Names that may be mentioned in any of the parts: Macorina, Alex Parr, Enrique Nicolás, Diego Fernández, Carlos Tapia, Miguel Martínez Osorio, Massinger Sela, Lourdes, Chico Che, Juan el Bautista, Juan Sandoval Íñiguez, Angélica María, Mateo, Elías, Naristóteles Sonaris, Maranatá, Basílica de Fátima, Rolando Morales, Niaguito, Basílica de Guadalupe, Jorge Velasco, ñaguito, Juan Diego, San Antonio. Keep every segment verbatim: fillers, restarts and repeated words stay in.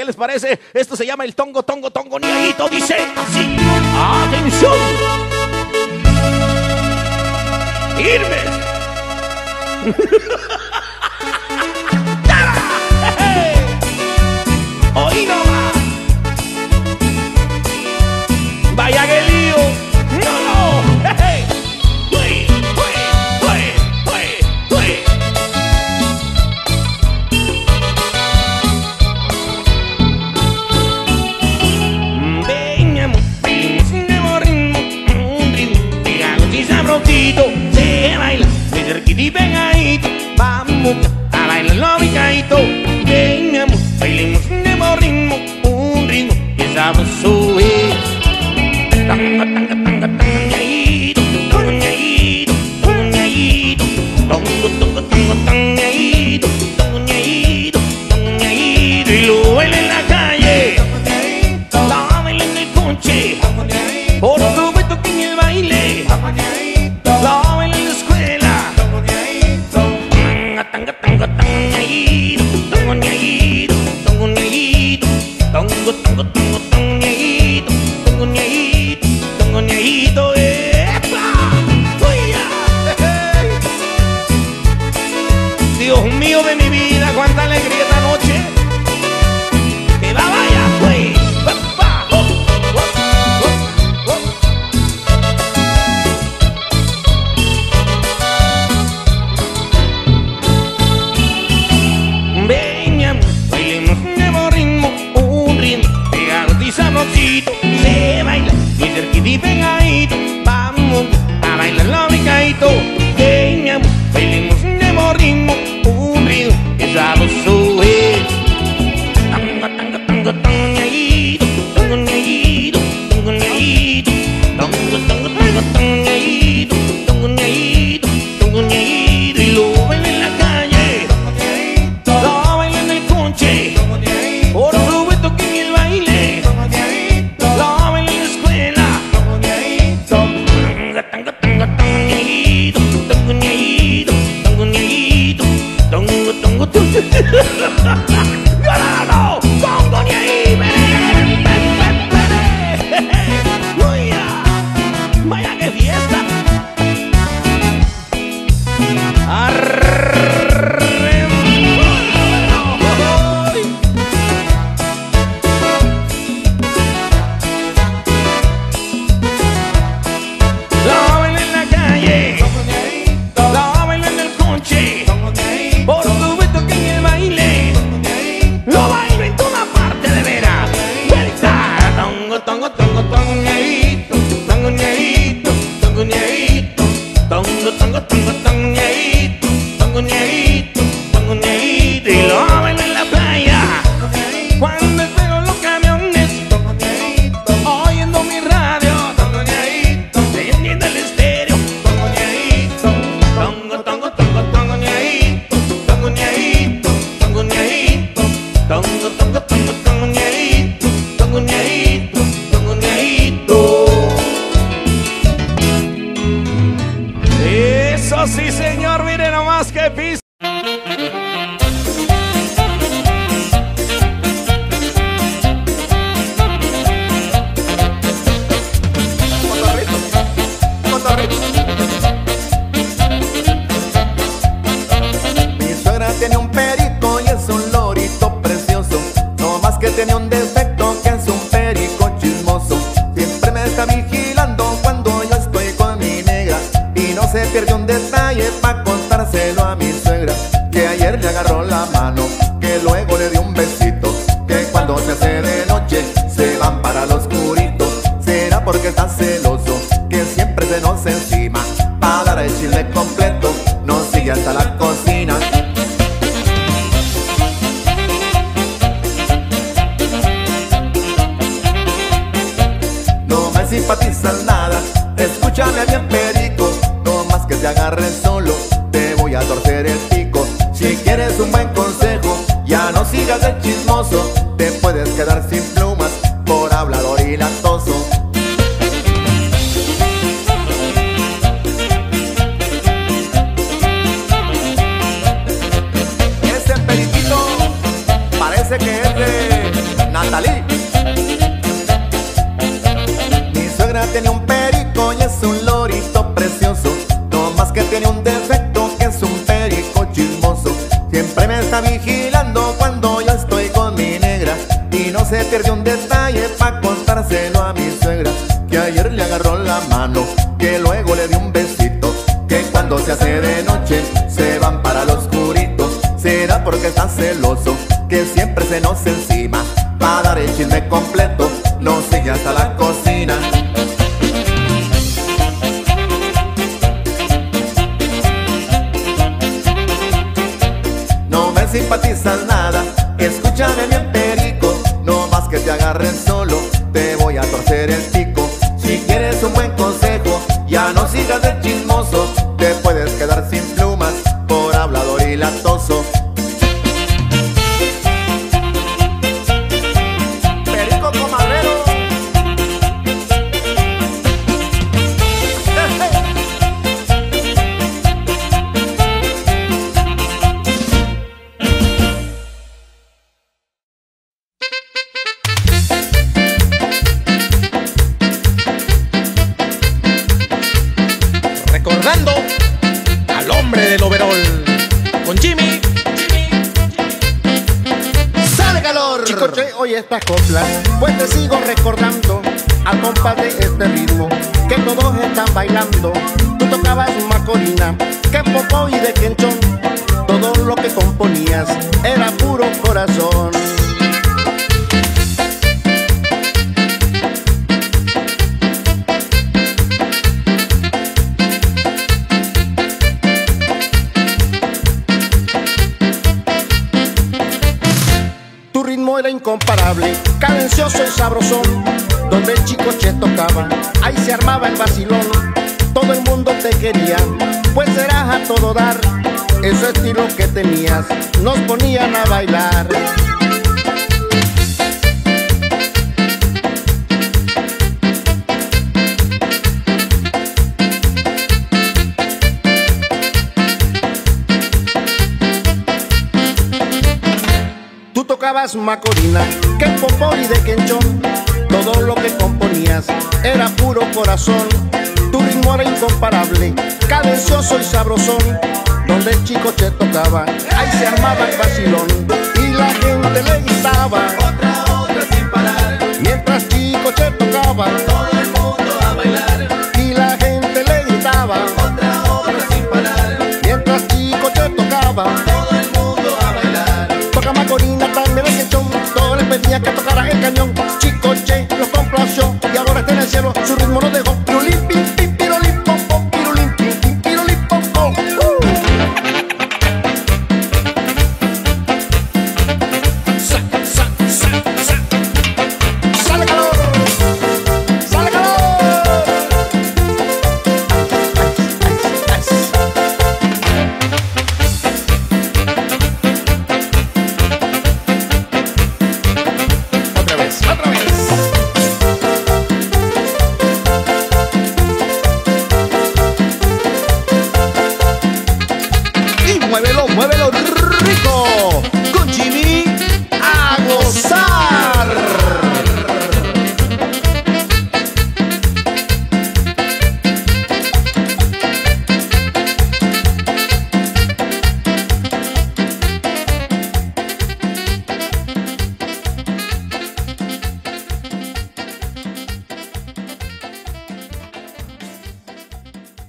¿Qué les parece? Esto se llama el tongo, tongo, tongo, Niaguito. Dice así. ¡Atención! ¡Irme! ¡Oído más! ¡Vaya que lío! ¡No, no! ¡Hey! Se baila, se cerquita y pegadito. Vamos a bailarlo picadito. Ven, mi amor, bailemos un nuevo ritmo. Un ritmo que sabroso es. Tanga, tanga, tanga, tanga, ñaguito. Tanga, ñaguito, tanga, ñaguito. Tongo, tongo, tongo, tanga, ñaguito. Tongo, ñaguito, tongo, ñaguito. Y lo baila en la calle, lo baila en el coche, por supuesto que en el baile, lo baila en la escuela. Tanga, tanga, tanga, tanga, ñaguito. Tongo, ñaguito, tongo, ñaguito. Tongo, tongo, tongo, tongo, ñaguito. Tongo, ñaguito, tongo, ñaguito. ¡Epa! ¡Oye! Dios mío de mi vida, cuánta alegría esta noche. ¡Que va, vaya! ¡Oye! Se baila muy cerquita y pegadito. Vamos a bailarlo picadito. Ven, mi amor, bailemos un nuevo ritmo. Un ritmo que sabroso es. Tango, tango, tango, tango, ñaguito. Tango, ñaguito, tango, ñaguito. Tango, tango, tango, tango, ñaguito. Tango, ñaguito, tango, ñaguito. Y lo baila en la calle, lo baila en el coche, por supuesto que en el baile, vaya que fiesta. Lo bailo en la calle, lo bailo en el coche, por supuesto que en el baile, lo bailo en toda parte de veras. Tongo, tongo, tongo, tongo, ñaguito. Tongo, ñaguito, tongo, ñaguito. Tongo, tongo, tongo, tongo, ñaguito. Tongo, ñaguito, tongo, ñaguito. Y lo bailo en la playa, cuando espero en los camiones, oyendo mi radio, encendiendo el estéreo. Tongo, tongo, tongo, tongo, ñaguito. Tongo, ñaguito, tongo, ñaguito. Tongo, tongo, tongo, tongo, ñaguito. Tongo, ñaguito, tongo, ñaguito. Eso sí, señor, mire nomás que piso. Mi suegra tiene un perico y es un lorito precioso. No más que tiene un defecto, que es un perico chismoso. Siempre me está vigilando cuando yo estoy con mi negra, y no se pierde un detalle pa' contárselo a mi suegra. Que ayer le agarró la mano, que luego le dio un besito, que cuando se hace de noche se van para lo oscurito. Será porque está celoso, que siempre se nos encima. Pa' dar el chile completo, nos sigue hasta la cocina. No me simpatizas nada, escúchame bien perico. No más que te agarres solo, te voy a torcer el pico. Si quieres un buen consejo, ya no sigas de chismoso. Te puedes quedar sin plumas por hablador y latoso. Que entre Natalí. Mi suegra tiene un perico y es un lorito precioso, no más que tiene un defecto, que es un perico chismoso. Siempre me está vigilando cuando yo estoy con mi negra, y no se pierde un detalle pa' contárselo a mi suegra. Que ayer le agarró la mano, que luego le dio un besito, que cuando se hace de noche se van para lo oscurito. Será porque está celoso, que siempre se nos encima. Pa' dar el chisme completo, nos sigue hasta la cocina. No me simpatizas nada, escúchame bien perico, no más que te agarres solo, te voy a torcer el pico. Si quieres un buen consejo, ya no sigas de chismoso, te puedes quedar sin plumas por hablador y latoso. Esta copla, pues te sigo recordando al compás de este ritmo que todos están bailando. Tú tocabas Macorina, que popó y de quenchón, todo lo que componías era puro corazón. Incomparable, cadencioso y sabrosón, donde el Chico Che tocaba, ahí se armaba el vacilón. Todo el mundo te quería, pues eras a todo dar, ese estilo que tenías, nos ponían a bailar. Tocabas Macorina, que popó y de quenchón, todo lo que componías era puro corazón. Tu ritmo era incomparable, cadencioso y sabrosón, donde el Chico Che tocaba, ahí se armaba el vacilón. Y la gente le gritaba, otra, otra sin parar, mientras Chico Che tocaba, todo el mundo a bailar. Y la gente le gritaba, otra, otra sin parar, mientras Chico Che tocaba, todo el mundo a bailar. Toca Macorina, pedía que tocara el cañón, Chico Che los complació y ahora está en el cielo, su ritmo lo dejó. Pirulín, pim, pim, pirulín, pom, pom, pirulín, pim, pim, pirulín, pom, pom. Sa, sa, sa, sa. ¡Sale calor! ¡Sale calor! Ay, ay, ay.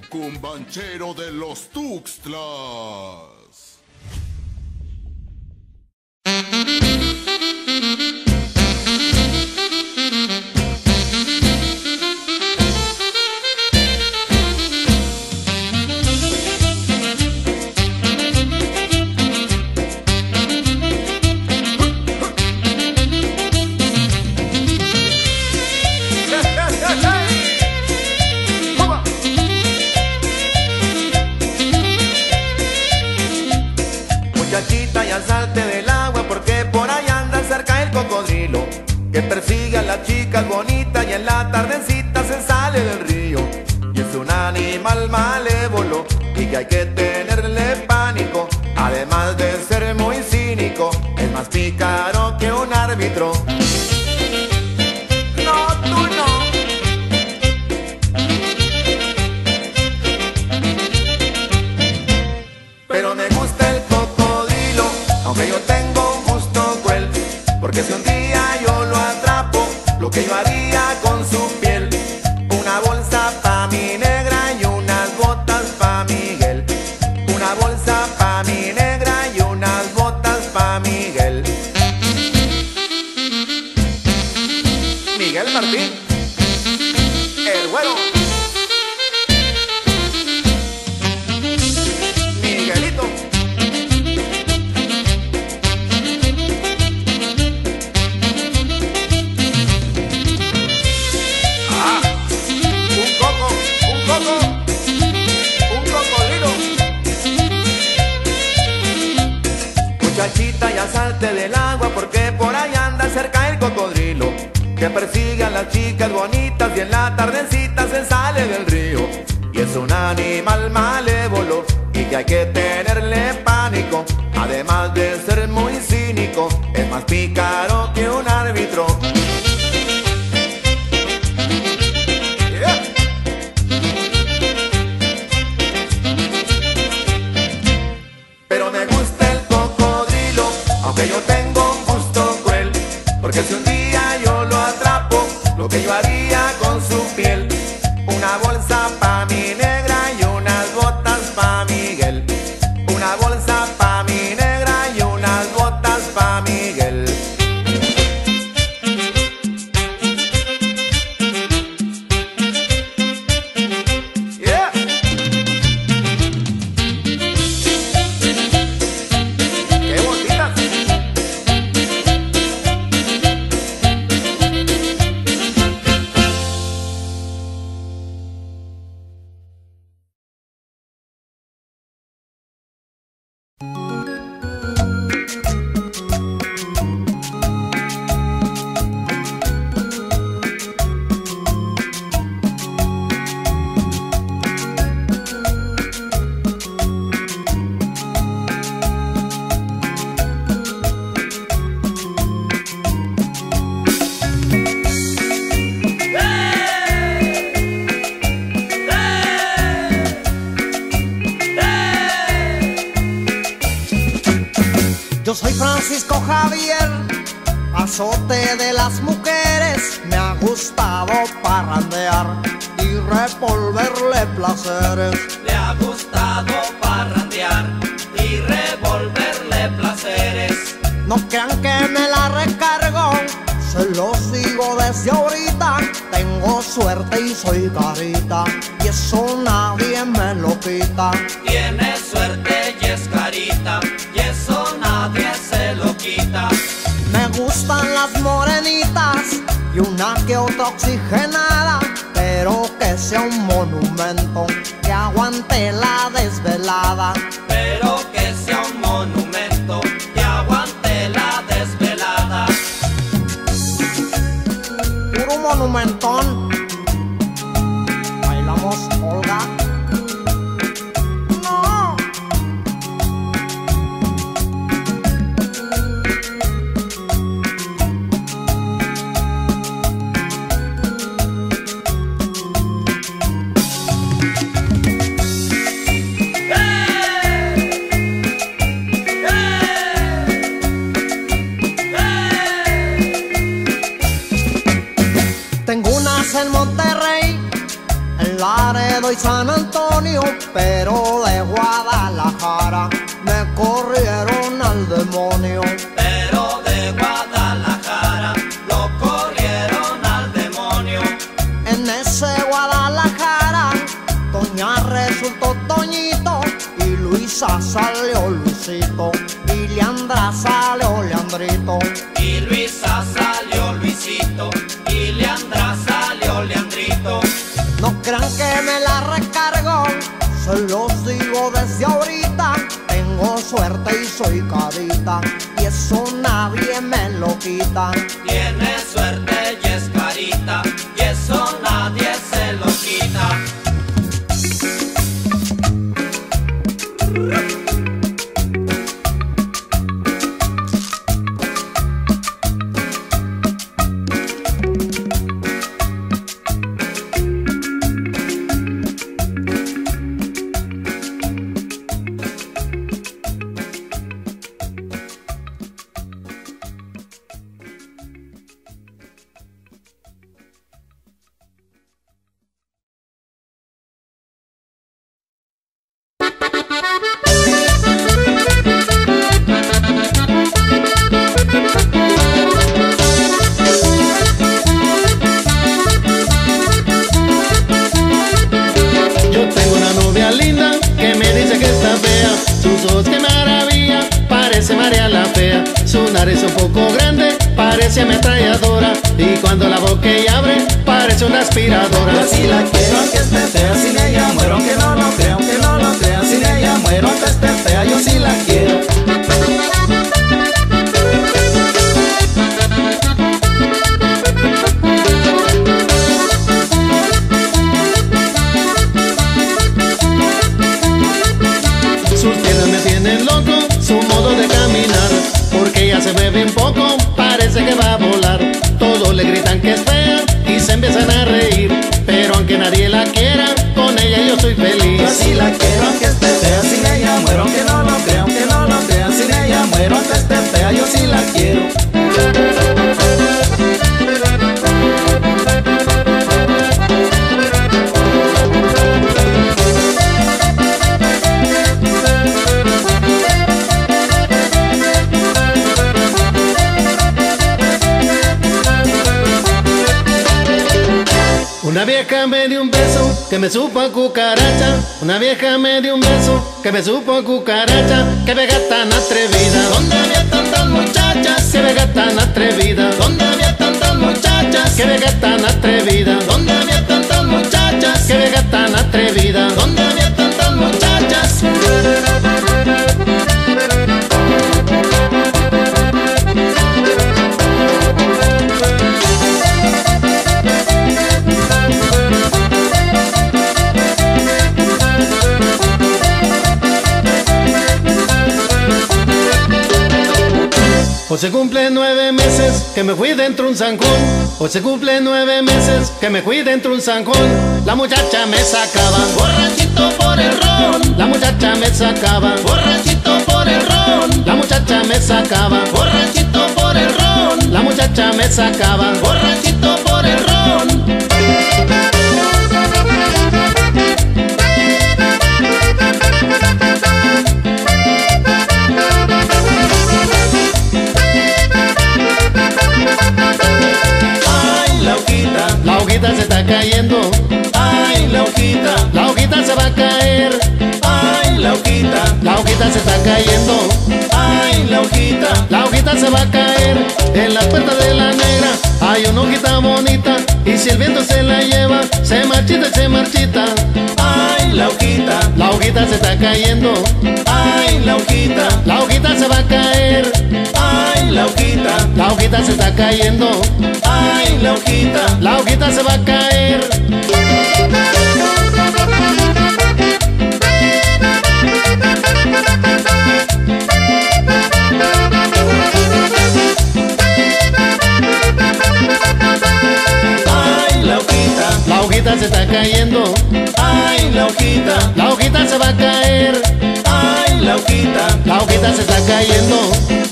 Cumbanchero de los Tuxtlas. Además de ser muy cínico, es más pícaro que un árbitro. Porque si un día yo lo atrapo, lo que yo haría con su piel, una bolsa pa' mi negra y unas botas pa' Miguel. Una bolsa pa' mi negra y unas botas pa' Miguel. Miguel Martín, el güero. Miguelito. Ah, un coco, un coco, un cocodrilo. Muchachita, ya salte del agua porque por ahí anda cerca el cocodrilo, que persigue a las chicas bonitas y en la tardecita se sale del río. Y es un animal malévolo y que hay que tenerle pánico, además de ser muy cínico, es más pícaro que un árbitro. Pero me gusta el cocodrilo, aunque yo tengo un gusto cruel, porque si un día lo que yo haría con su piel, una bolsa pa' mi negra y unas botas pa' Miguel. Una bolsa pa' mi negra y unas botas pa' Miguel. Yeah. ¡Qué botitas! De las mujeres me ha gustado parrandear y revolverle placeres. Le ha gustado parrandear y revolverle placeres. No crean que me la recargo, se lo sigo desde ahorita. Tengo suerte y soy carita, y eso nadie me lo quita. Tiene suerte y es carita, y eso nadie se lo quita. Me gustan las morenitas y una que otra oxigenada, pero que sea un monumento que aguante la desvelada. Pero que sea un monumento que aguante la desvelada. Puro monumentón. Bailamos, Olga. Soy San Antonio, pero de Guadalajara me corrieron al demonio. Pero de Guadalajara lo corrieron al demonio. En ese Guadalajara Toña resultó Toñito y Luisa salió Luisito y Leandra salió Leandrito. Y Luisa salió Luisito y Leandra salió Leandrito. No crean que me la recargo, se los digo desde ahorita. Tengo suerte y soy carita, y eso nadie me lo quita. Tiene suerte y es carita, y eso nadie se lo quita. parece ametralladora, y cuando la boquilla abre parece una aspiradora. Yo sí la quiero aunque esté fea, sin ella muero, aunque no lo crea, aunque no lo crea, sin ella muero, aunque esté fea, yo sí la quiero. Sus piernas me tienen loco, su modo de caminar, porque ella se mueve un poco, parece que va a volar. Todos le gritan que es fea y se empiezan a reír, pero aunque nadie la quiera, con ella yo soy feliz. Yo sí la quiero aunque esté fea, sin ella muero, aunque no lo crea, aunque no lo crea, sin ella muero, aunque esté fea, yo sí la quiero. Una vieja me dio un beso que me supo a cucaracha, una vieja me dio un beso que me supo a cucaracha. Que vieja tan atrevida, ¿dónde había tantas muchachas? Que vieja tan atrevida, ¿dónde había tantas muchachas? Que vieja tan atrevida, ¿dónde había tantas muchachas? Que vieja tan atrevida, ¿dónde había tantas muchachas? Hoy se cumple nueve meses que me fui dentro un zanjón, hoy se cumple nueve meses que me fui dentro un zanjón. La muchacha me sacaba borrachito por el ron, la muchacha me sacaba borrachito por el ron, la muchacha me sacaba borrachito por el ron, la muchacha me sacaba borrachito por el ron. La hojita se está cayendo, ay la hojita, la hojita se va a caer, ay la hojita, la hojita se está cayendo, ay la hojita, la hojita se va a caer. En la puerta de la negra hay una hojita bonita, y si el viento se la lleva, se marchita y se marchita. Ay la hojita, la hojita se está cayendo, ay la hojita, la hojita se va a caer, ay la hojita, la hojita se está cayendo, ay la hojita, la hojita se va a caer. La hojita se está cayendo, ay la hojita, la hojita se va a caer, ay la hojita, la hojita se está cayendo,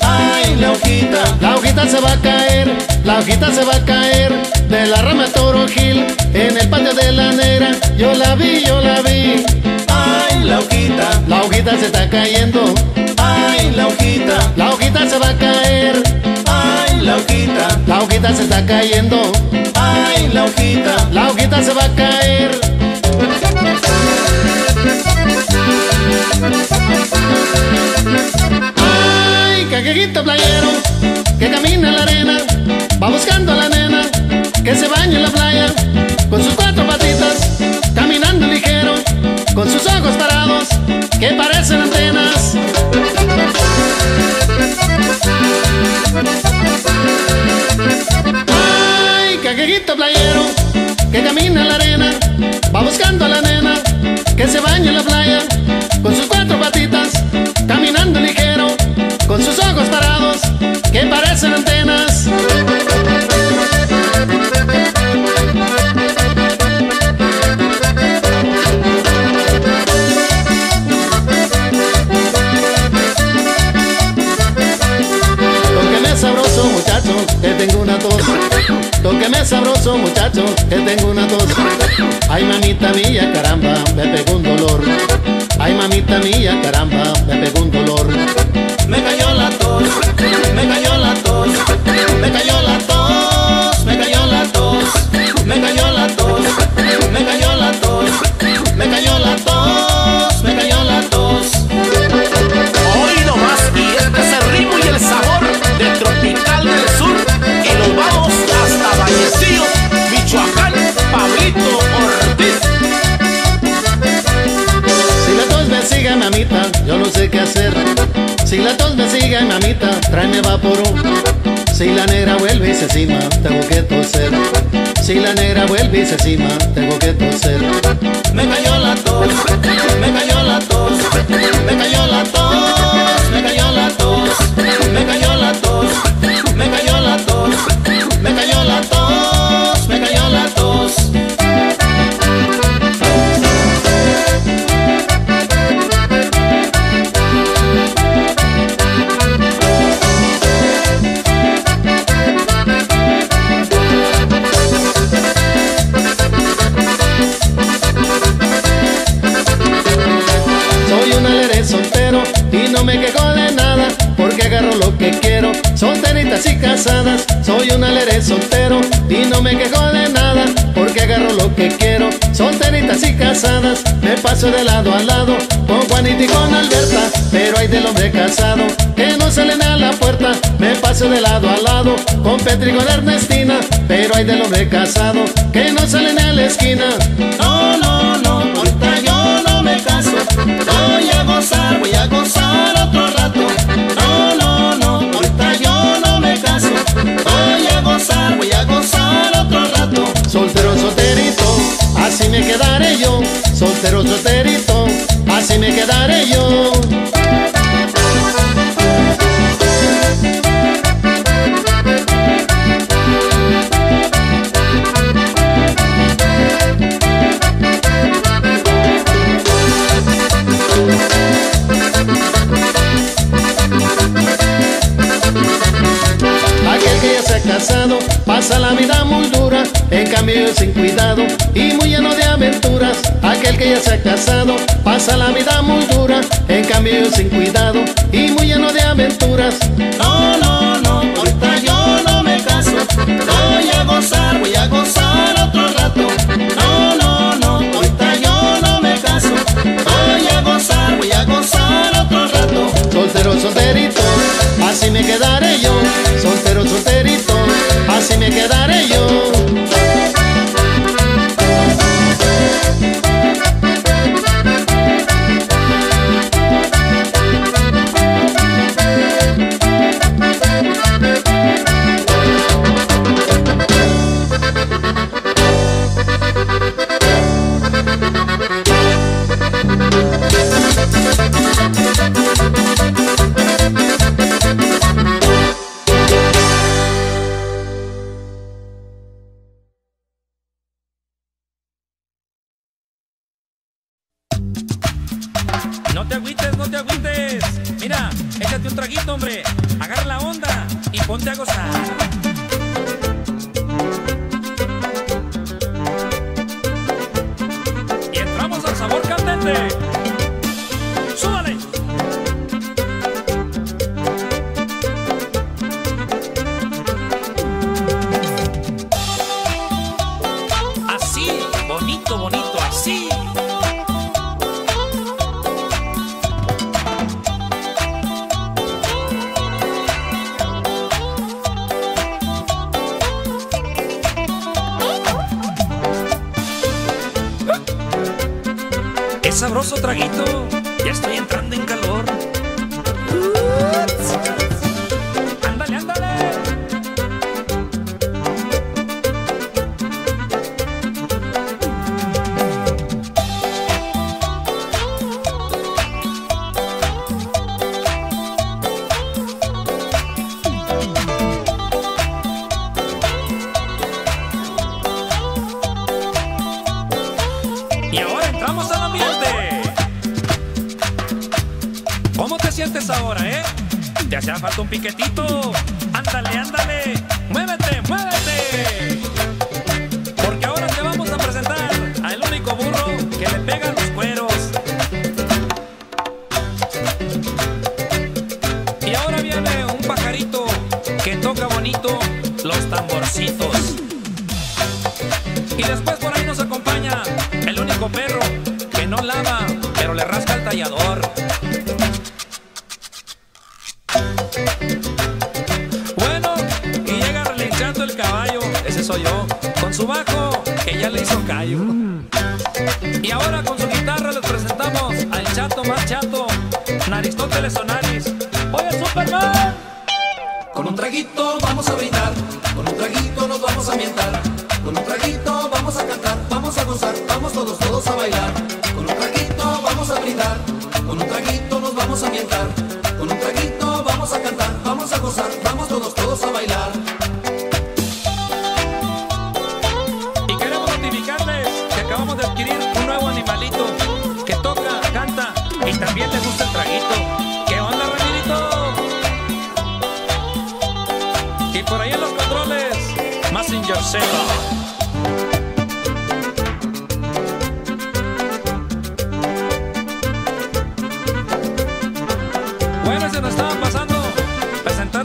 ay la hojita, la hojita se va a caer, la hojita se va a caer. De la rama Toro Gil, en el patio de la negra, yo la vi, yo la vi. Ay la hojita, la hojita se está cayendo, ay la hojita, la hojita se va a caer, ay la hojita, la hojita se está cayendo, ay la hojita, la hojita se va a caer. Ay, cangrejito playero que camina en la arena, va buscando a la nena que se baña en la playa, con sus cuatro patitas, caminando ligero, con sus ojos parados que parecen antenas. Ay, cangrejito playero que camina en la arena, va buscando a la nena que se baña en la playa, con sus cuatro patitas, caminando ligero, con sus ojos parados que parecen antenas. Tóqueme sabroso muchacho, que tengo una tos. Tóqueme sabroso muchacho, que tengo una tos. Ay mamita mía, caramba, me pegó un dolor. Ay mamita mía, caramba, me pegó un dolor. Me cayó la tos, me cayó la tos, me cayó la tos, me cayó la tos, me cayó la tos, me cayó la tos, me cayó la tos, me cayó la tos. Hoy no más, y este es el ritmo y el sabor de Tropical del Sur. vuelve y se cima, tengo que toser. Si la negra vuelve y se cima, tengo que toser. Me cayó la tos, me cayó la tos, me cayó la tos, me cayó la tos, me cayó la tos, me cayó la tos, me cayó la tos, me cayó la tos. Solteritas y casadas, soy un alegre soltero y no me quejo de nada, porque agarro lo que quiero. Solteritas y casadas, me paso de lado a lado con Juanita y con Alberta, pero hay del hombre casado que no salen a la puerta. Me paso de lado a lado con Petri y con Ernestina, pero hay del hombre casado que no salen a la esquina. No, no, no, ahorita yo no me caso, voy a gozar, voy a gozar otro rato. No, no, no, ahorita yo voy a gozar, voy a gozar otro rato. Soltero, solterito, así me quedaré yo. Soltero, solterito, así me quedaré yo. Casado, pasa la vida muy dura, en cambio yo sin cuidado y muy lleno de aventuras. Aquel que ya se ha casado, pasa la vida muy dura, en cambio yo sin cuidado y muy lleno de aventuras. No, no, no, ahorita yo no me caso, voy a gozar, voy a gozar otro rato. No, no, no, ahorita yo no me caso, voy a gozar, voy a gozar otro rato. Soltero, solterito, así me quedaré yo. Soltero, solterito, así me quedaré yo. Sabroso traguito, ya estoy entrando en calor. Ándale, ándale. Ahora, ¿eh? Te hacía falta un piquetito. Ándale, ándale. Muévete, muévete. Porque ahora te vamos a presentar al único burro que le pega los cueros. Y ahora viene un pajarito que toca bonito los tamborcitos. Y después por ahí nos acompaña el único perro que no lava, pero le rasca el tallador. Su bajo, que ya le hizo callo. Y ahora con su guitarra les presentamos al chato más chato, Naristóteles Sonaris. ¡Oye, Superman! Con un traguito vamos a brindar, con controles, Massinger Sela.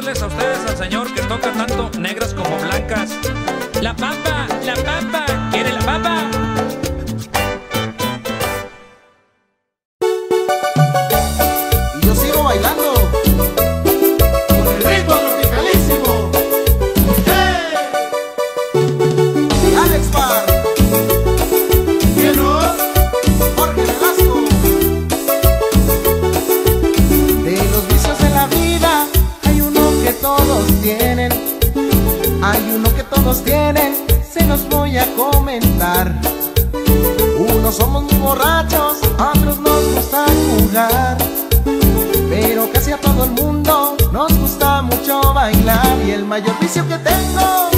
A ustedes al señor que toca tanto negras como blancas. La papa, la papa, ¿quiere la papa? Y yo sigo bailando con el ritmo tropicalísimo. ¡Hey! Alex Parr, Llenos, Jorge Velasco. De los vicios de la vida todos tienen, hay uno que todos tienen, se los voy a comentar. Unos somos muy borrachos, otros nos gusta jugar, pero casi a todo el mundo nos gusta mucho bailar. Y el mayor vicio que tengo,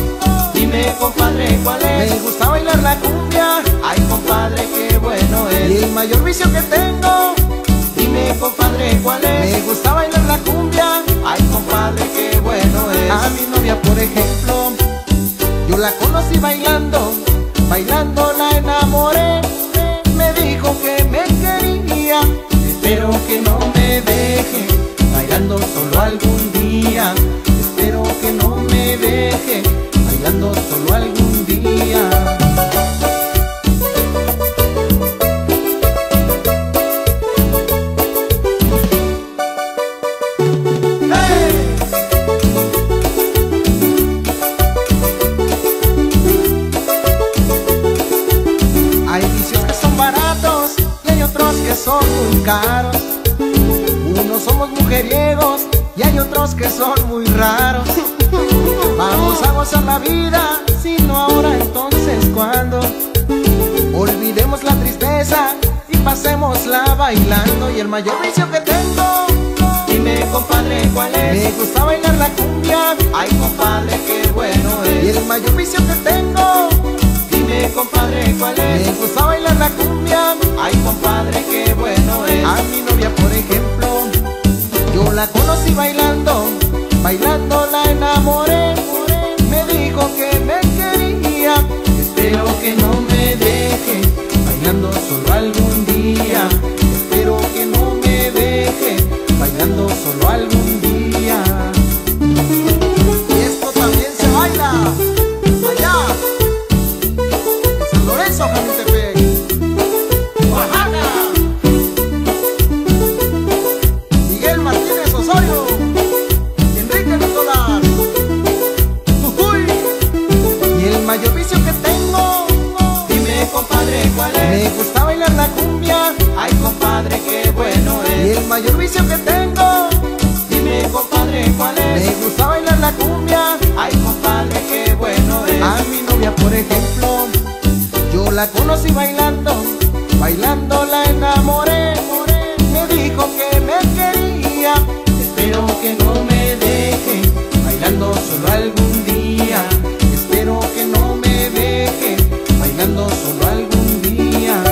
dime compadre cuál es, me gusta bailar la cumbia, ay compadre qué bueno es. Y el mayor vicio que tengo, dime compadre cuál es, me gusta bailar la cumbia, ay compadre qué bueno es. A mi novia por ejemplo, yo la conocí bailando, bailando la enamoré, me dijo que me quería, espero que no me deje, bailando solo algún día, espero que no me deje, bailando solo algún día. Son muy caros, unos somos mujeriegos y hay otros que son muy raros. Vamos a gozar la vida, si no ahora entonces cuando. Olvidemos la tristeza y pasémosla bailando. Y el mayor vicio que tengo, dime compadre cuál es, me gusta bailar la cumbia, ay compadre qué bueno es. Y el mayor vicio que tengo, dime compadre cuál es, me gusta bailar la cumbia, ay compadre qué bueno es. A mi novia por ejemplo, yo la conocí bailando, bailando la enamoré, me dijo que me quería, espero que no me deje, bailando solo algún día, espero que no me deje, bailando solo algún día. Y esto también se baila allá Lorenzo, Jalisco, Oaxaca, Miguel Martínez Osorio, Enrique Nicolás, Jujuy. Y el mayor vicio que tengo, dime compadre cuál es, me gusta bailar la cumbia, ay compadre qué bueno es. Y el mayor vicio que tengo, dime compadre cuál es, me gusta bailar la cumbia, ay compadre qué bueno es. A mi novia por ejemplo, yo la conocí bailando, bailando la enamoré, me dijo que me quería, espero que no me deje, bailando solo algún día, espero que no me deje, bailando solo algún día.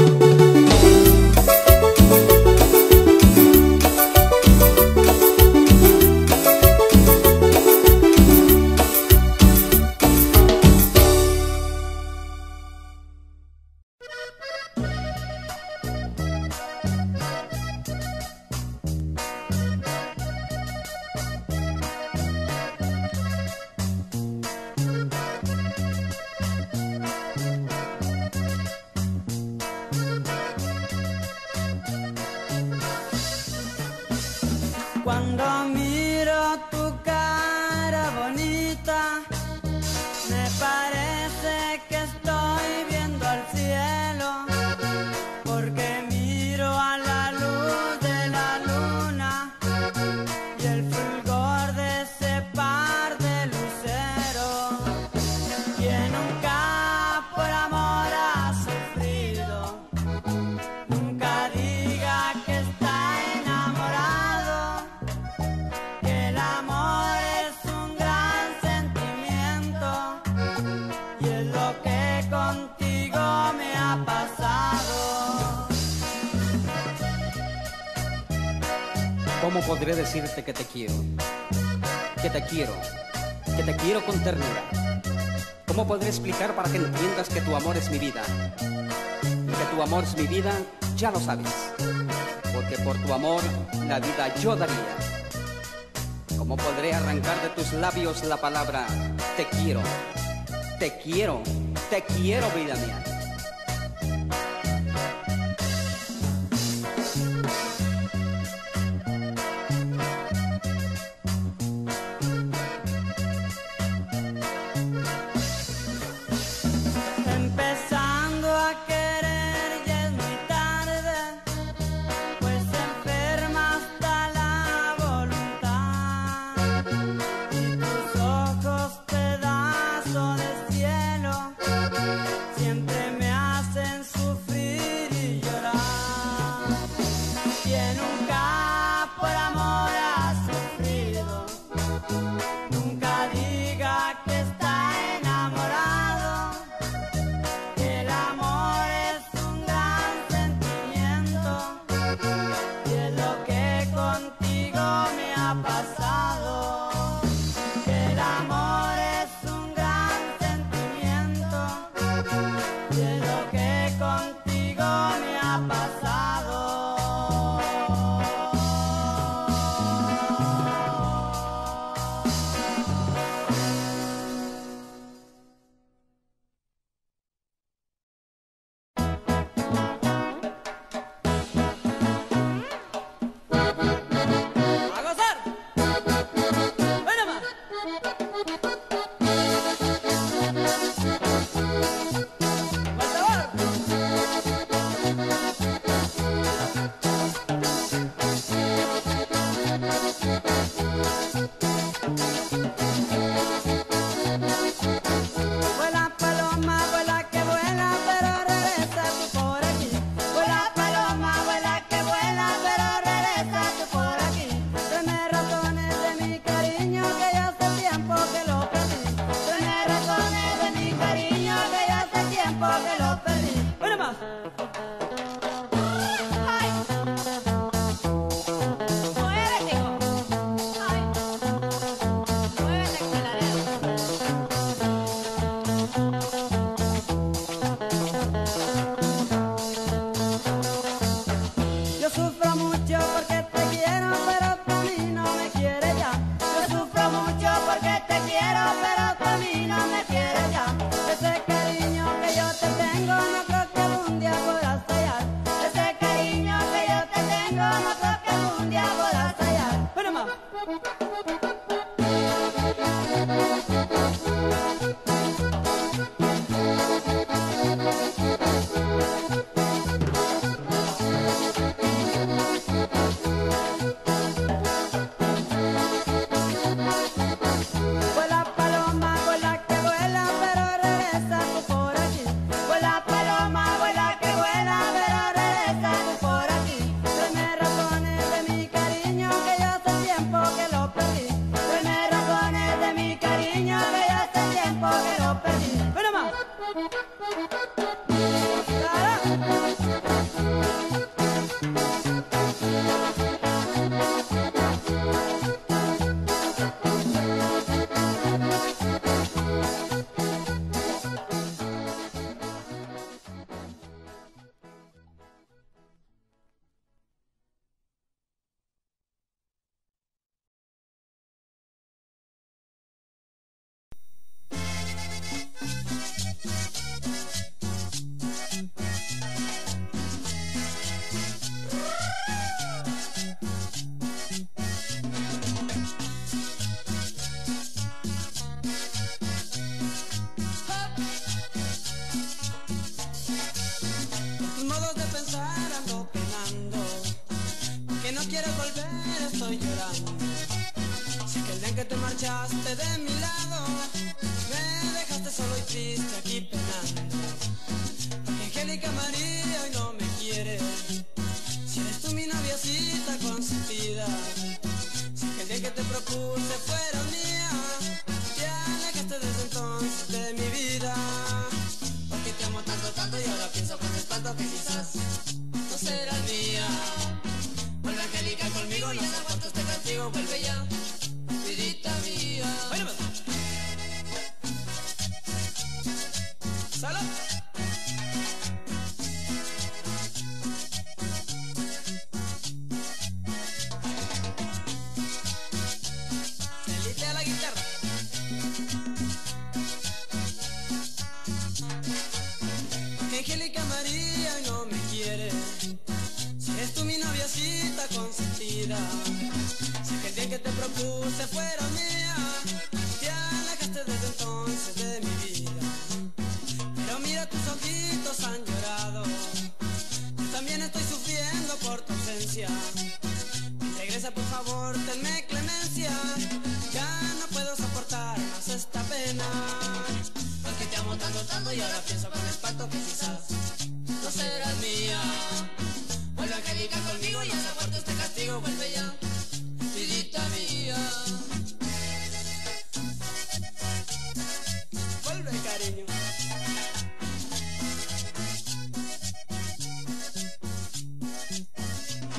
Thank you. ¿cómo podré decirte que te quiero? Que te quiero, que te quiero con ternura. ¿Cómo podré explicar para que entiendas que tu amor es mi vida? Que tu amor es mi vida, ya lo sabes, porque por tu amor la vida yo daría. ¿Cómo podré arrancar de tus labios la palabra te quiero? Te quiero, te quiero, vida mía. Que quizás no será el día. Vuelve Angélica conmigo y esa foto vuelve ya, vidita mía. Bueno, salud. Delita la guitarra. Angélica María no me quiere. Si es tu mi noviacita consentida, si aquel día que te propuse fuera mía, te alejaste desde entonces de mi vida. Pero mira, tus ojitos han llorado, yo también estoy sufriendo por tu ausencia. Regresa por favor, tenme clemencia, ya no puedo soportar más esta pena. Porque te amo tanto, tanto y ahora pienso con espanto que quizás no serás mía. Vuelve Angélica conmigo y a soporto este castigo, vuelve ya, vidita mía. Vuelve, cariño.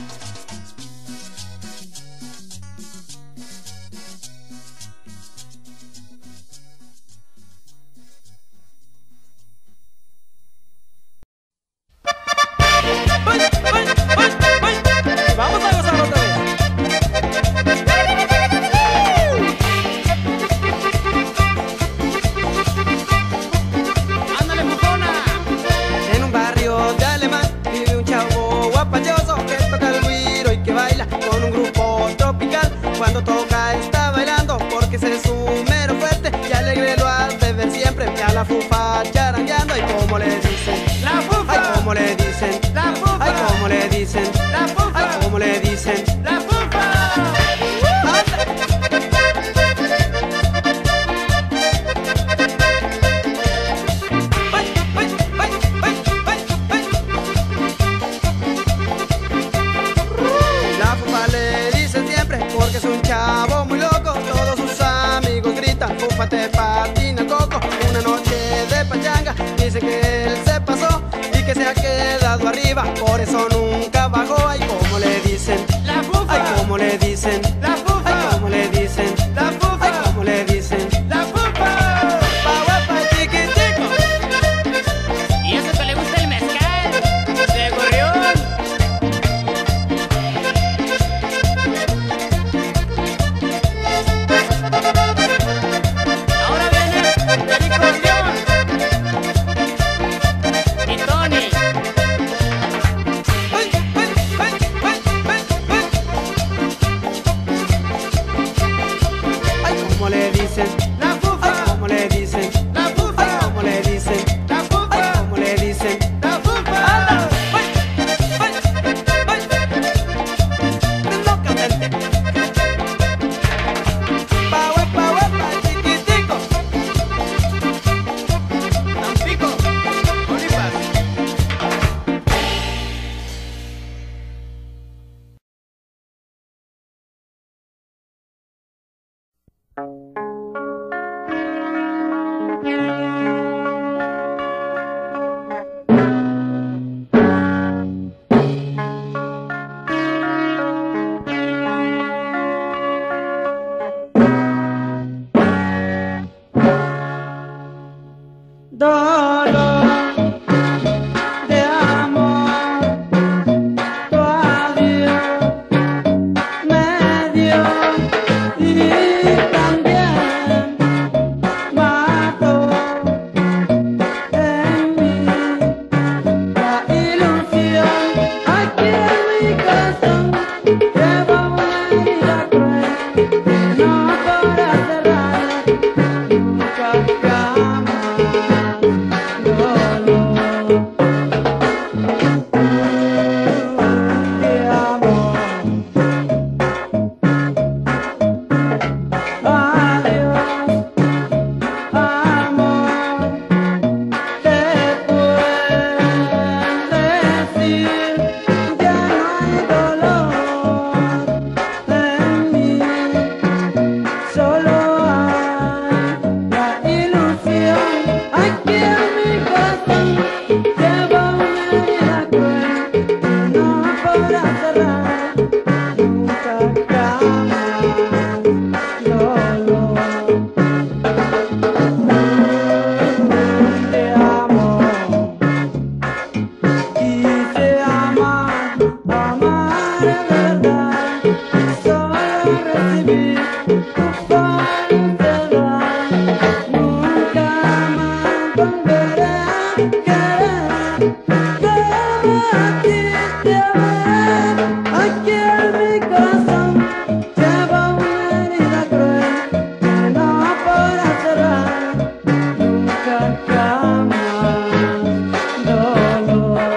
Nunca jamás. la verdad, solo recibí tu falsedad. Nunca más volveré a querer, solo a ti te amaré. Aquí en mi corazón llevo una herida cruel que no podrá cerrar nunca jamás. Dolor, te amo. Bueno,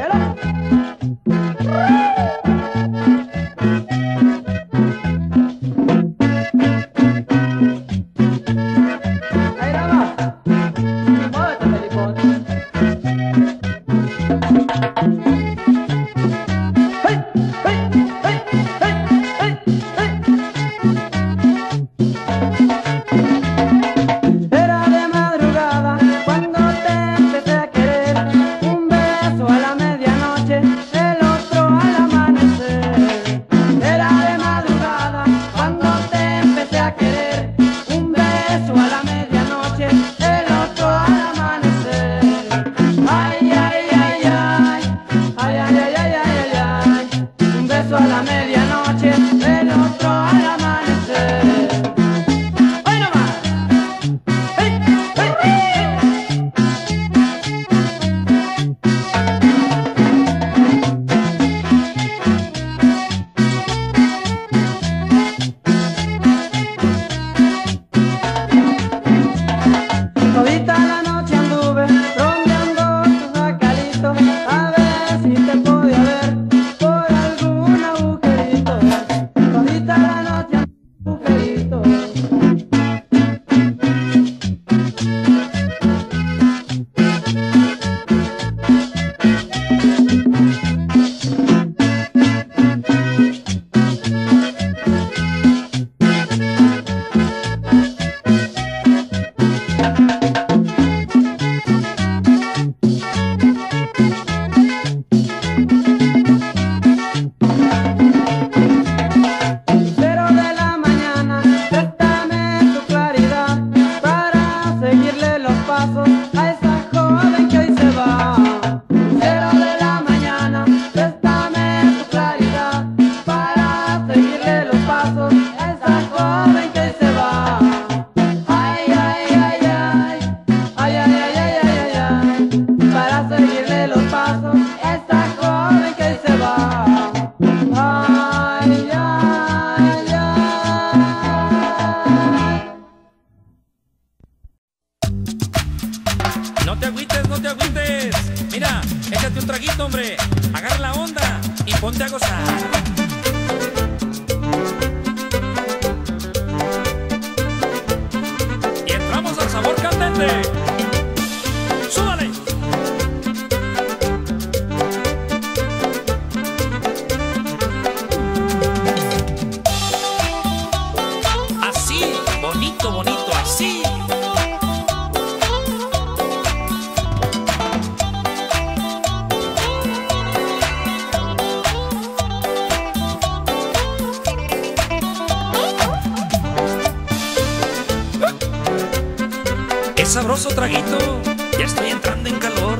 era. Sabroso traguito, ya estoy entrando en calor.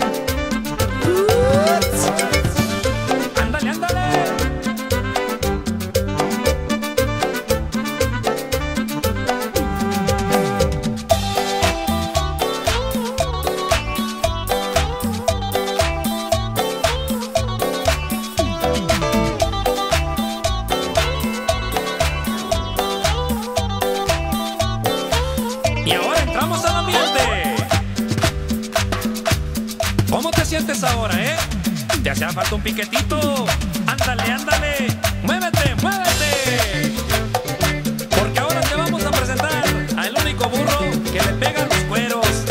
Ándale, ándale. Y ahora entramos al ambiente. ¿Cómo te sientes ahora, eh? ¿Te hacía falta un piquetito? Ándale, ándale, muévete, muévete. Porque ahora te vamos a presentar al único burro que le pega los cueros.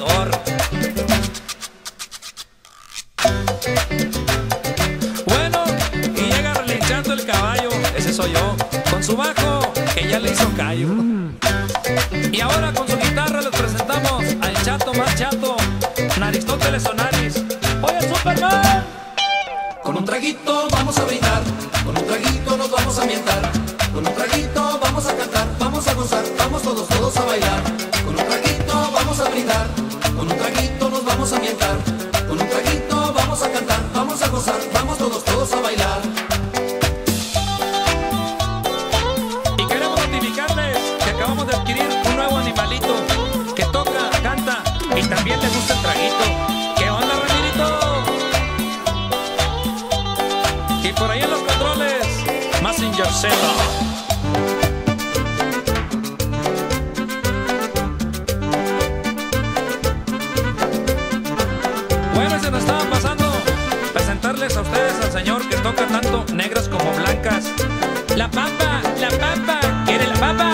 boxeador. Bueno, y llega relinchando el caballo, ese soy yo, con su bajo que ya le hizo callo. Mm. Y ahora con su guitarra les presentamos al chato más chato, Naristóteles Sonaris. ¡Oye, Superman! Con un traguito vamos a brindar, con un traguito nos vamos a ambientar, con un traguito vamos a cantar, vamos a gozar, vamos todos, todos a bailar. Con un traguito vamos a brindar, con un traguito nos vamos a ambientar, con un traguito vamos a cantar, vamos a gozar, vamos todos, todos a bailar. Y queremos notificarles que acabamos de adquirir un nuevo animalito que toca, canta y también le gusta el traguito. Por ahí en los controles, Massinger Z. Bueno, se nos estaba pasando presentarles a ustedes al señor que toca tanto negras como blancas. La papa, la papa, ¿quiere la papa?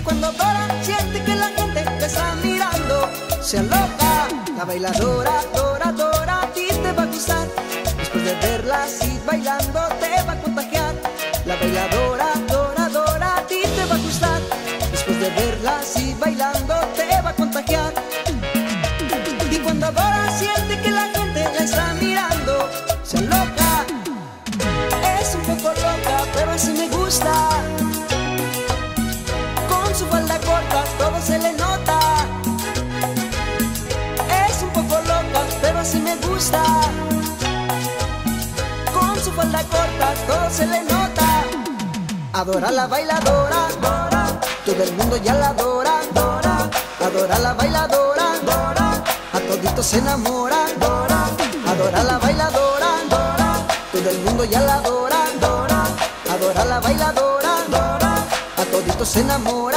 Y cuando paran siente que la gente te está mirando. Se aloca la bailadora, dora, dora, a ti te va a gustar. Después de verla así bailando te va a contagiar. La bailadora, dora, dora, a ti te va a gustar. Después de verla así bailando te va a contagiar. Y cuando paran siente que la gente la está mirando. Se aloca, es un poco loca, pero así me gusta. Su falda corta, todo se le nota. Es un poco loca, pero así me gusta. Con su falda corta, todo se le nota. Adora la bailadora, adora. Todo el mundo ya la adora, adora. Adora la bailadora, adora. A todito se enamora, adora. Adora la bailadora, adora. Todo el mundo ya la adora, adora. Adora la bailadora, adora. A todito se enamora.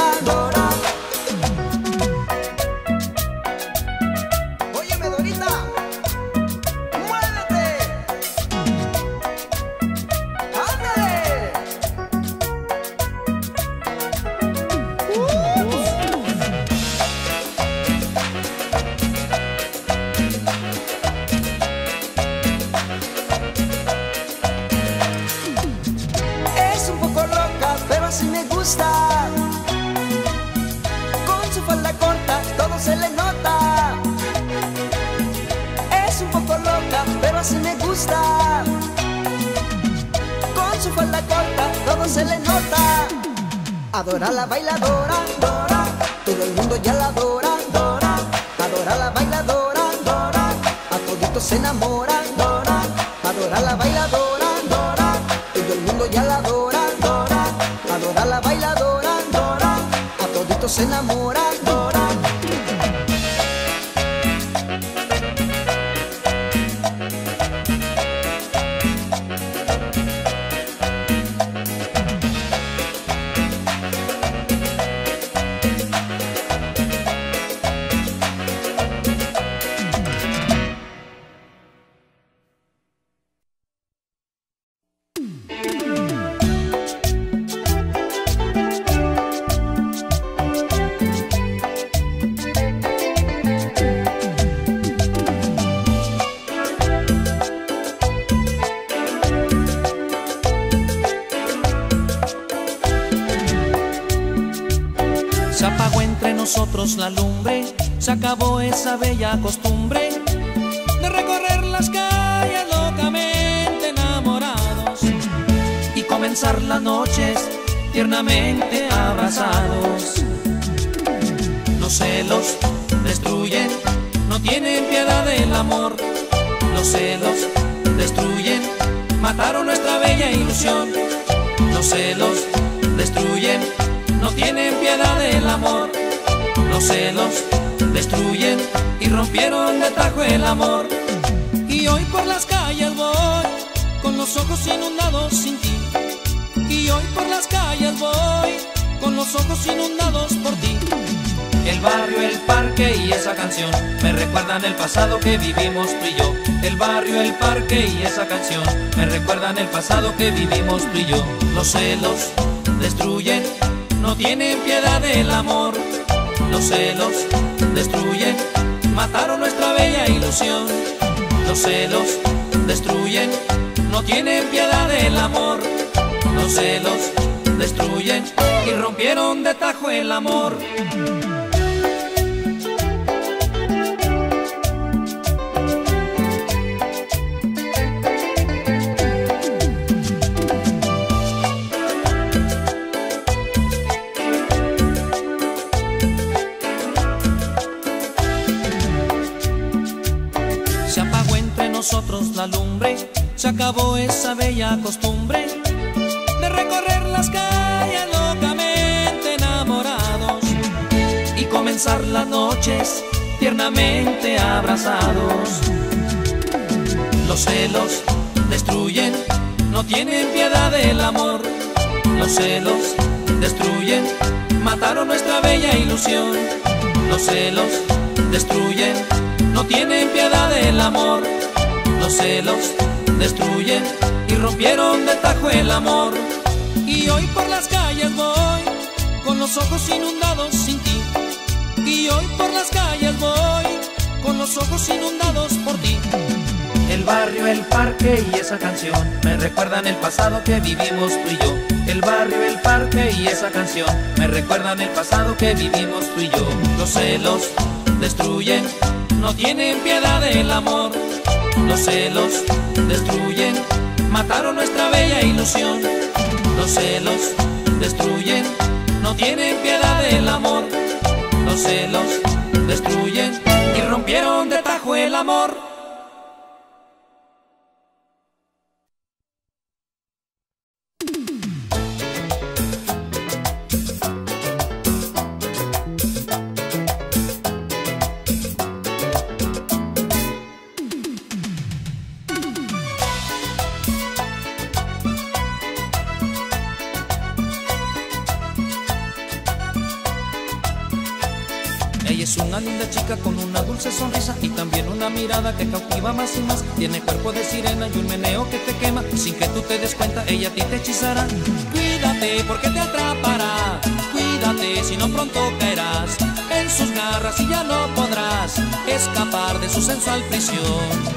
Adora la bailadora, adora, todo el mundo ya la adora, adora, adora la bailadora, adora, a todito se enamora, adora, adora la bailadora, adora, todo el mundo ya la adora, adora, adora la bailadora, adora, a todito se enamora, adora. La lumbre, se acabó esa bella costumbre de recorrer las calles locamente enamorados y comenzar las noches tiernamente abrazados. Los celos destruyen, no tienen piedad del amor. Los celos destruyen, mataron nuestra bella ilusión. Los celos destruyen, no tienen piedad del amor. Los celos destruyen y rompieron de tajo el amor. Y hoy por las calles voy con los ojos inundados sin ti. Y hoy por las calles voy con los ojos inundados por ti. El barrio, el parque y esa canción me recuerdan el pasado que vivimos tú y yo. El barrio, el parque y esa canción me recuerdan el pasado que vivimos tú y yo. Los celos destruyen, no tienen piedad del amor. Los celos destruyen, mataron nuestra bella ilusión. Los celos destruyen, no tienen piedad del amor. Los celos destruyen y rompieron de tajo el amor. La lumbre, se acabó esa bella costumbre de recorrer las calles locamente enamorados y comenzar las noches tiernamente abrazados. Los celos destruyen, no tienen piedad del amor. Los celos destruyen, mataron nuestra bella ilusión. Los celos destruyen, no tienen piedad del amor. Los celos destruyen y rompieron de tajo el amor. Y hoy por las calles voy con los ojos inundados sin ti. Y hoy por las calles voy, con los ojos inundados por ti. El barrio, el parque y esa canción me recuerdan el pasado que vivimos tú y yo. El barrio, el parque y esa canción me recuerdan el pasado que vivimos tú y yo. Los celos destruyen, no tienen piedad del amor. Los celos destruyen, mataron nuestra bella ilusión. Los celos destruyen, no tienen piedad del amor. Los celos destruyen y rompieron de tajo el amor. Con una dulce sonrisa y también una mirada que cautiva más y más. Tiene cuerpo de sirena y un meneo que te quema. Sin que tú te des cuenta, ella a ti te hechizará. Cuídate porque te atrapará, cuídate si no pronto caerás en sus garras y ya no podrás escapar de su sensual prisión.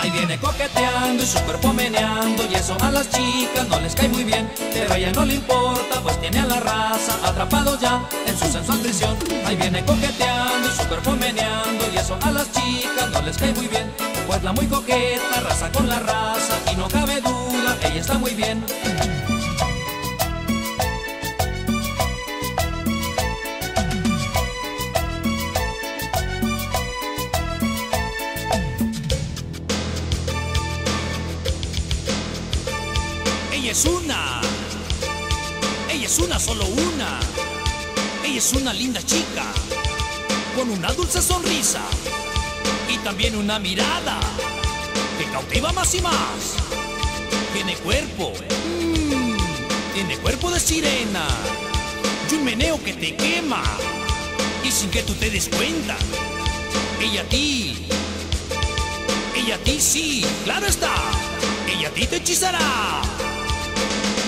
Ahí viene coqueteando y su cuerpo meneando, y eso a las chicas no les cae muy bien. Pero a ella no le importa, pues tiene a la raza atrapado ya en su sensual prisión. Ahí viene coqueteando y su cuerpo meneando, y eso a las chicas no les cae muy bien. Pues la muy coqueta raza con la raza, y no cabe duda, ella está muy bien. Ella es una, ella es una, solo una. Ella es una linda chica, con una dulce sonrisa y también una mirada que cautiva más y más. Tiene cuerpo, mmm, tiene cuerpo de sirena y un meneo que te quema. Y sin que tú te des cuenta, ella a ti, ella a ti sí, claro está, ella a ti te hechizará.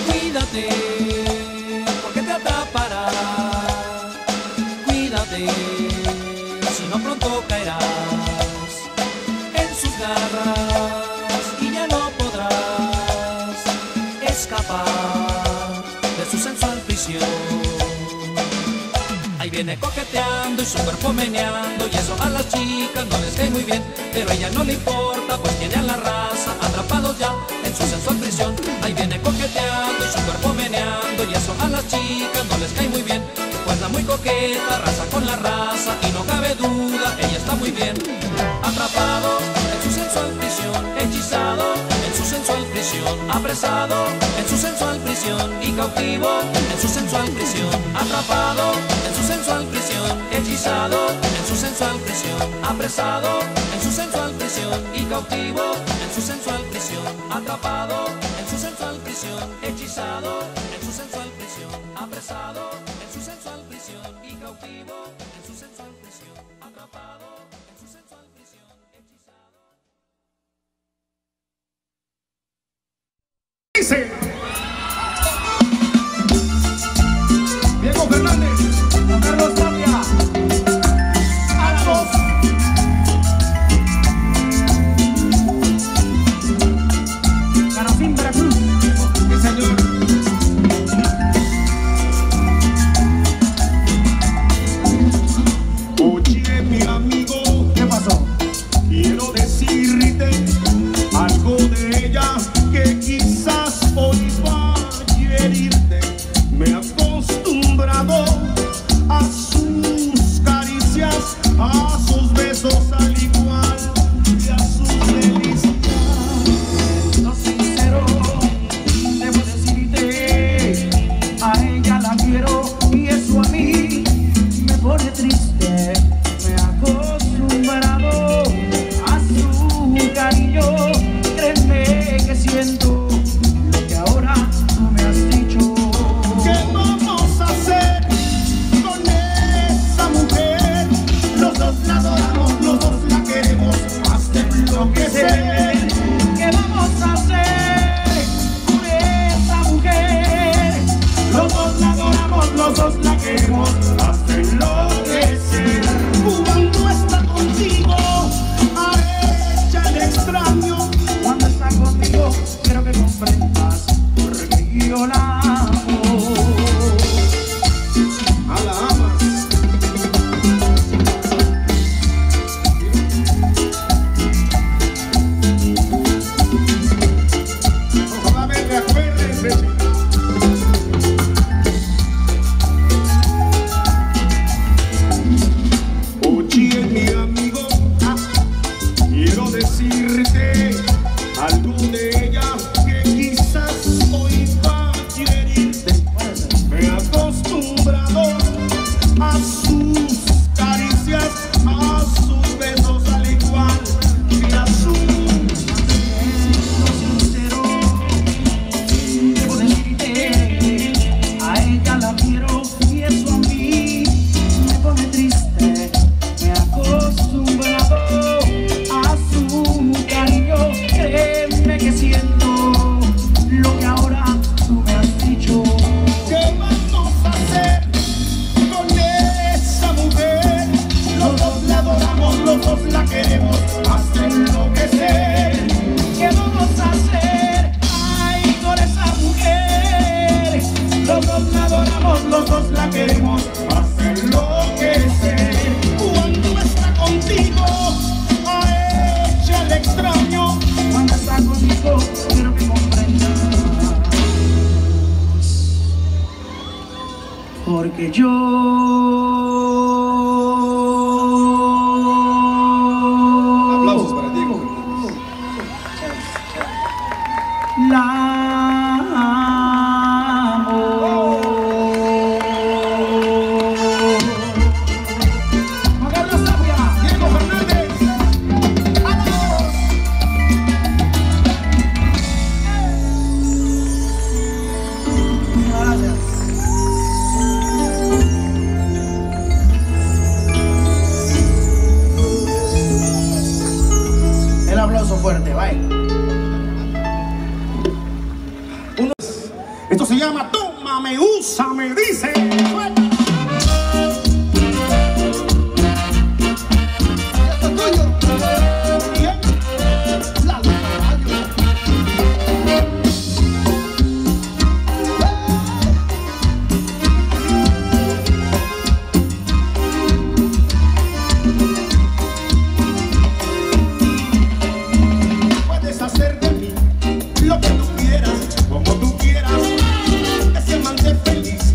Cuídate, porque te atrapará. Cuídate, si no pronto caerás en sus garras y ya no podrás escapar de su sensual prisión. Ahí viene coqueteando y su cuerpo meneando, y eso a las chicas no les cae muy bien. Pero a ella no le importa, pues tiene a la raza atrapados ya en su sensual prisión. Ahí viene coqueteando y su cuerpo meneando, y eso a las chicas no les cae muy bien. Pues la muy coqueta raza con la raza, y no cabe duda, ella está muy bien. Atrapado en su sensual prisión, hechizado en su sensual prisión, apresado en su sensual prisión y cautivo en su sensual prisión. Atrapado en su sensual prisión, hechizado en su sensual prisión, apresado en su sensual prisión y cautivo en su sensual prisión. Atrapado en su sensual prisión, hechizado en su sensual prisión, apresado en su sensual prisión y cautivo en su sensual prisión. Atrapado. Diego Fernández, Carlos Tapia, Álamos. Caracín, Veracruz. El señor. Oye, mi amigo. ¿Qué pasó? Quiero decirte algo de ella que quizás hoy va a herirte, me he acostumbrado Porque yo aplausos para Diego. La amo. Macarla Sabia, Diego Fernández. ¡Vamos! Gracias. Fuerte, bye. Esto se llama Toma, me usa, me dice. Lo que tú quieras, como tú quieras, que se mande feliz.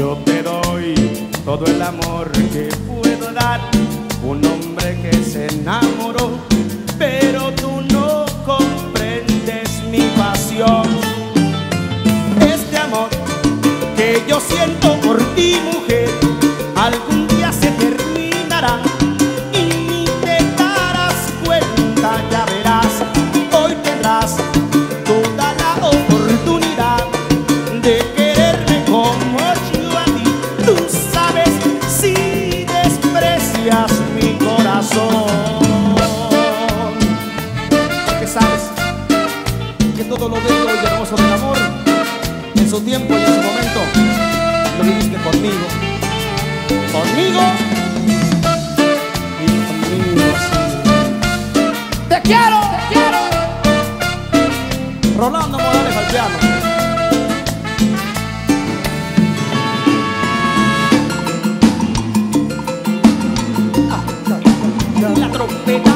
Yo te doy todo el amor que puedo dar. Un hombre que se enamoró, pero tú no comprendes mi pasión. Este amor que yo siento por ti, mujer, algún día se terminará. Tiempo y en su momento lo viviste conmigo, conmigo y conmigo. Sí. Te quiero, te quiero. Rolando Morales al piano. Ah, la, la, la. La trompeta.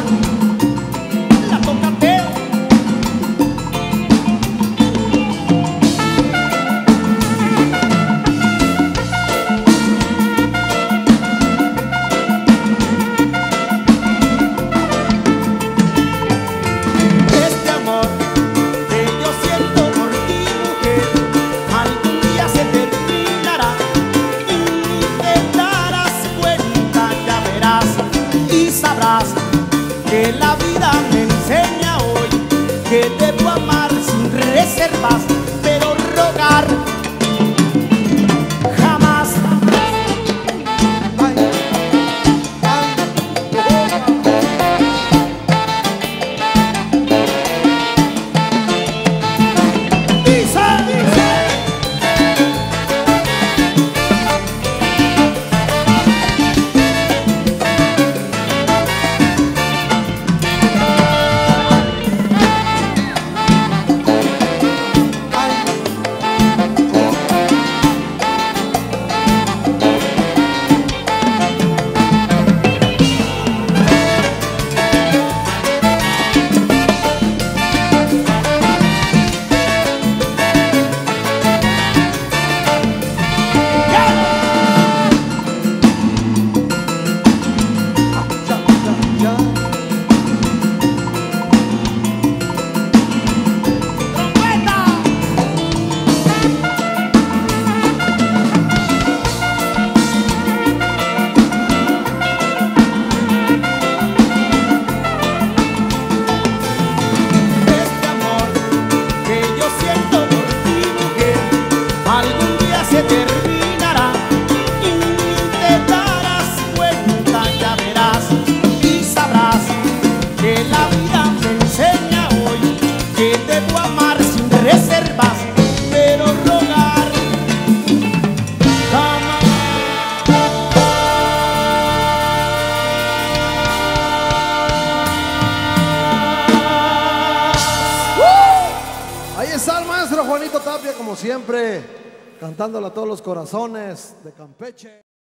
Siempre cantándole a todos los corazones de Campeche.